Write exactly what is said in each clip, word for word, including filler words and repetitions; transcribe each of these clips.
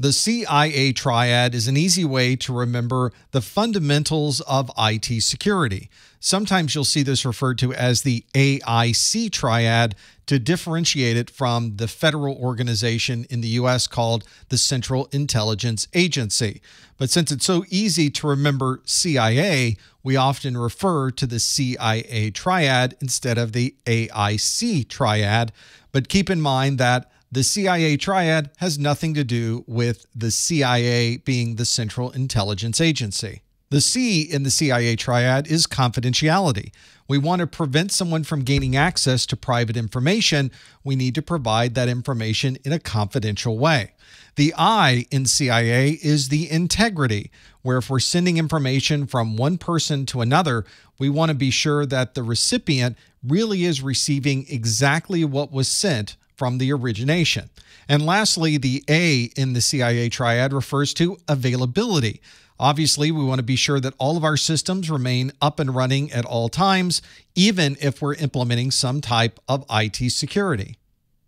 The C I A triad is an easy way to remember the fundamentals of I T security. Sometimes you'll see this referred to as the A I C triad to differentiate it from the federal organization in the U S called the Central Intelligence Agency. But since it's so easy to remember C I A, we often refer to the C I A triad instead of the A I C triad. But keep in mind that the C I A triad has nothing to do with the C I A being the Central Intelligence Agency. The C in the C I A triad is confidentiality. We want to prevent someone from gaining access to private information. We need to provide that information in a confidential way. The I in C I A is the integrity, where if we're sending information from one person to another, we want to be sure that the recipient really is receiving exactly what was sent from the origination. And lastly, the A in the C I A triad refers to availability. Obviously, we want to be sure that all of our systems remain up and running at all times, even if we're implementing some type of I T security.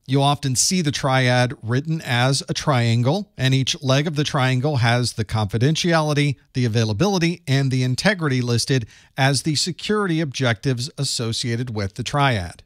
You'll often see the triad written as a triangle, and each leg of the triangle has the confidentiality, the availability, and the integrity listed as the security objectives associated with the triad.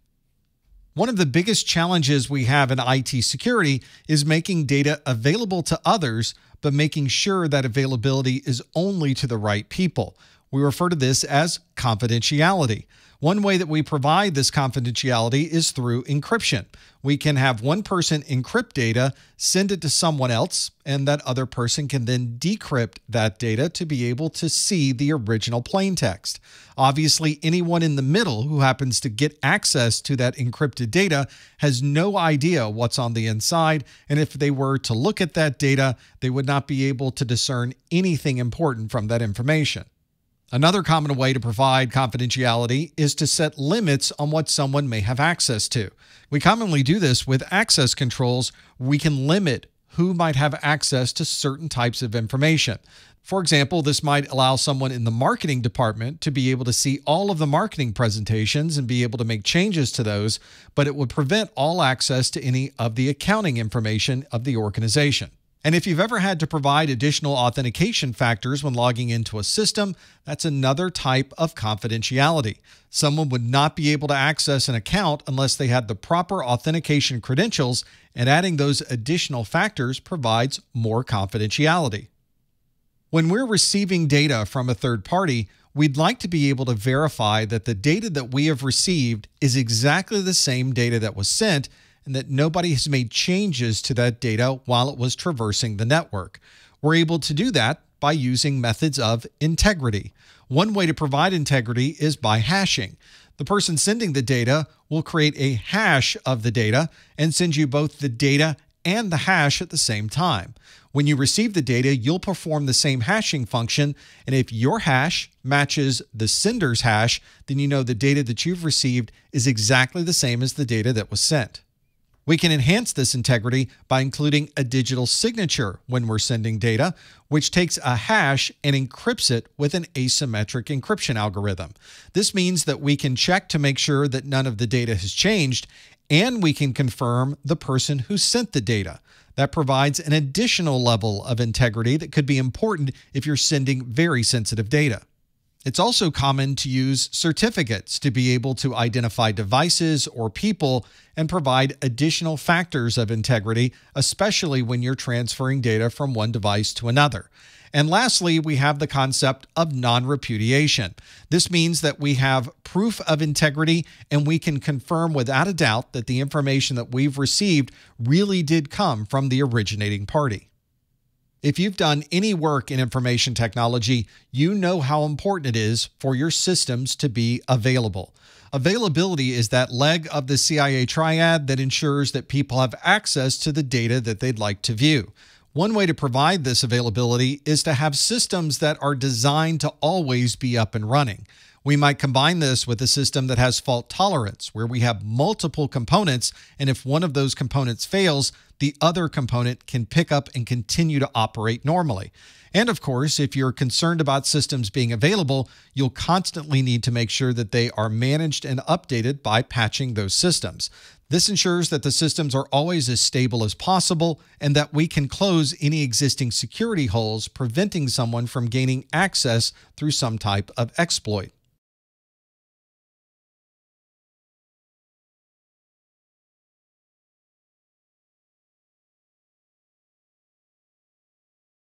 One of the biggest challenges we have in I T security is making data available to others, but making sure that availability is only to the right people. We refer to this as confidentiality. One way that we provide this confidentiality is through encryption. We can have one person encrypt data, send it to someone else, and that other person can then decrypt that data to be able to see the original plaintext. Obviously, anyone in the middle who happens to get access to that encrypted data has no idea what's on the inside, and if they were to look at that data, they would not be able to discern anything important from that information. Another common way to provide confidentiality is to set limits on what someone may have access to. We commonly do this with access controls. We can limit who might have access to certain types of information. For example, this might allow someone in the marketing department to be able to see all of the marketing presentations and be able to make changes to those, but it would prevent all access to any of the accounting information of the organization. And if you've ever had to provide additional authentication factors when logging into a system, that's another type of confidentiality. Someone would not be able to access an account unless they had the proper authentication credentials, and adding those additional factors provides more confidentiality. When we're receiving data from a third party, we'd like to be able to verify that the data that we have received is exactly the same data that was sent, and that nobody has made changes to that data while it was traversing the network. We're able to do that by using methods of integrity. One way to provide integrity is by hashing. The person sending the data will create a hash of the data and send you both the data and the hash at the same time. When you receive the data, you'll perform the same hashing function, and if your hash matches the sender's hash, then you know the data that you've received is exactly the same as the data that was sent. We can enhance this integrity by including a digital signature when we're sending data, which takes a hash and encrypts it with an asymmetric encryption algorithm. This means that we can check to make sure that none of the data has changed, and we can confirm the person who sent the data. That provides an additional level of integrity that could be important if you're sending very sensitive data. It's also common to use certificates to be able to identify devices or people and provide additional factors of integrity, especially when you're transferring data from one device to another. And lastly, we have the concept of non-repudiation. This means that we have proof of integrity and we can confirm without a doubt that the information that we've received really did come from the originating party. If you've done any work in information technology, you know how important it is for your systems to be available. Availability is that leg of the C I A triad that ensures that people have access to the data that they'd like to view. One way to provide this availability is to have systems that are designed to always be up and running. We might combine this with a system that has fault tolerance, where we have multiple components, and if one of those components fails, the other component can pick up and continue to operate normally. And of course, if you're concerned about systems being available, you'll constantly need to make sure that they are managed and updated by patching those systems. This ensures that the systems are always as stable as possible and that we can close any existing security holes, preventing someone from gaining access through some type of exploit.